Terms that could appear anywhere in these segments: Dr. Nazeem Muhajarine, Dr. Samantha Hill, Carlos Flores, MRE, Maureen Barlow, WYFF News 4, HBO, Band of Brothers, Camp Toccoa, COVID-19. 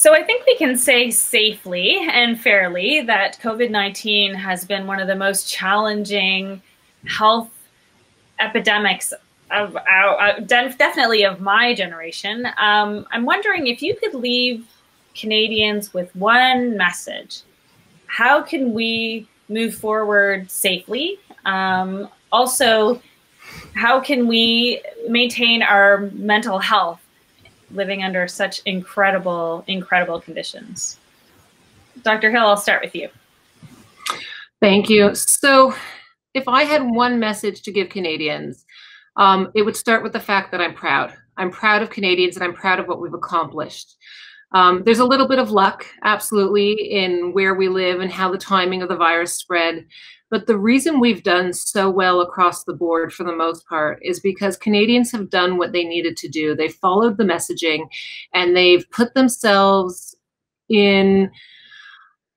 So I think we can say safely and fairly that COVID-19 has been one of the most challenging health epidemics of our, definitely of my generation. I'm wondering if you could leave Canadians with one message. How can we move forward safely? Also, how can we maintain our mental health living under such incredible, incredible conditions? Dr. Hill, I'll start with you. Thank you. So if I had one message to give Canadians, it would start with the fact that I'm proud. I'm proud of Canadians and I'm proud of what we've accomplished. There's a little bit of luck, absolutely, in where we live and how the timing of the virus spread. But the reason we've done so well across the board for the most part is because Canadians have done what they needed to do. They followed the messaging and they've put themselves in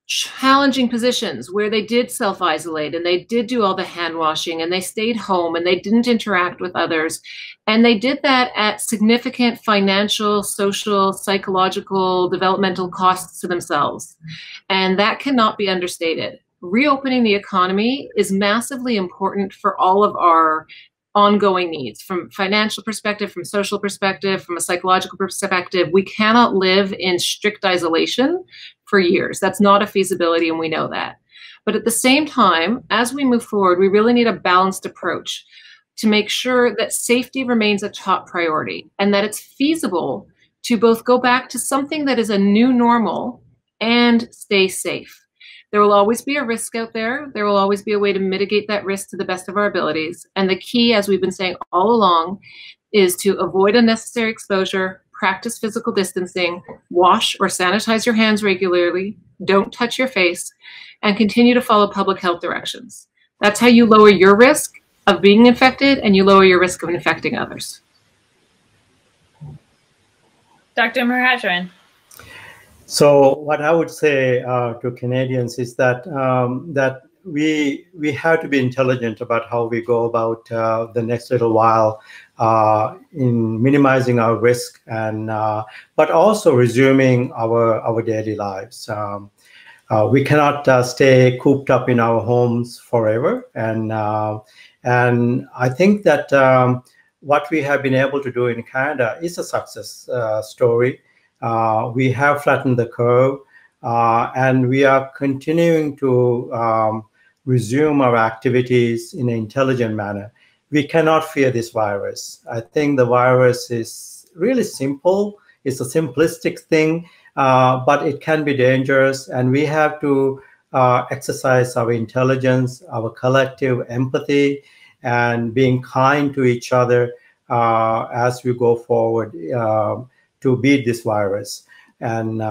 challenging positions where they did self-isolate and they did do all the hand washing and they stayed home and they didn't interact with others. And they did that at significant financial, social, psychological, developmental costs to themselves. And that cannot be understated. Reopening the economy is massively important for all of our ongoing needs, from financial perspective, from social perspective, from a psychological perspective. We cannot live in strict isolation for years. That's not a feasibility, and we know that. But at the same time, as we move forward, we really need a balanced approach to make sure that safety remains a top priority and that it's feasible to both go back to something that is a new normal and stay safe. There will always be a risk out there. There will always be a way to mitigate that risk to the best of our abilities. And the key, as we've been saying all along, is to avoid unnecessary exposure, practice physical distancing, wash or sanitize your hands regularly, don't touch your face, and continue to follow public health directions. That's how you lower your risk of being infected and you lower your risk of infecting others. Dr. Muhajarine. So what I would say to Canadians is that we have to be intelligent about how we go about the next little while in minimizing our risk, and but also resuming our daily lives. We cannot stay cooped up in our homes forever, and I think that what we have been able to do in Canada is a success story. We have flattened the curve, and we are continuing to resume our activities in an intelligent manner. We cannot fear this virus. I think the virus is really simple. It's a simplistic thing, but it can be dangerous, and we have to exercise our intelligence, our collective empathy, and being kind to each other as we go forward to beat this virus. And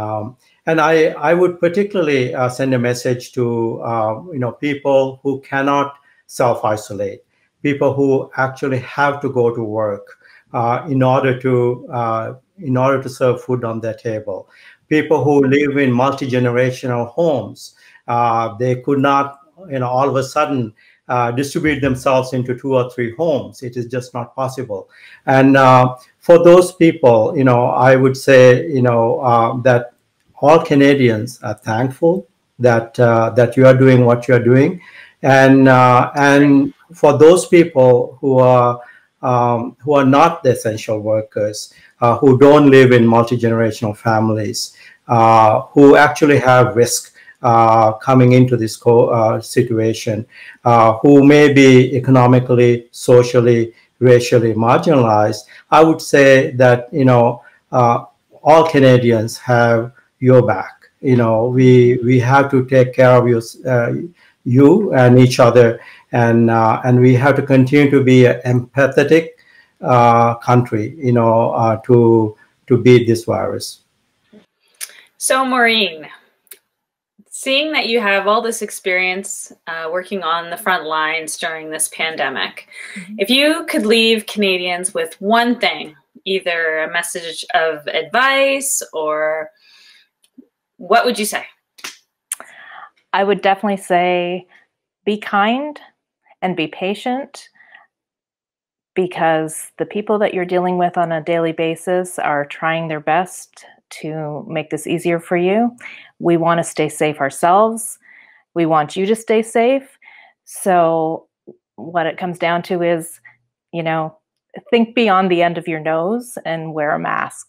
I would particularly send a message to people who cannot self-isolate, people who actually have to go to work in order to serve food on their table, people who live in multi-generational homes. They could not all of a sudden distribute themselves into 2 or 3 homes. It is just not possible. And for those people, I would say, that all Canadians are thankful that that you are doing what you are doing, and for those people who are not the essential workers, who don't live in multi-generational families, who actually have risk coming into this situation, who may be economically, socially, racially marginalized, I would say that all Canadians have your back. We have to take care of you and each other, and we have to continue to be an empathetic country, to beat this virus. So Maureen, seeing that you have all this experience working on the front lines during this pandemic, if you could leave Canadians with one thing, either a message of advice or what would you say? I would definitely say be kind and be patient, because the people that you're dealing with on a daily basis are trying their best to make this easier for you. We want to stay safe ourselves. We want you to stay safe. So what it comes down to is, you know, think beyond the end of your nose and wear a mask.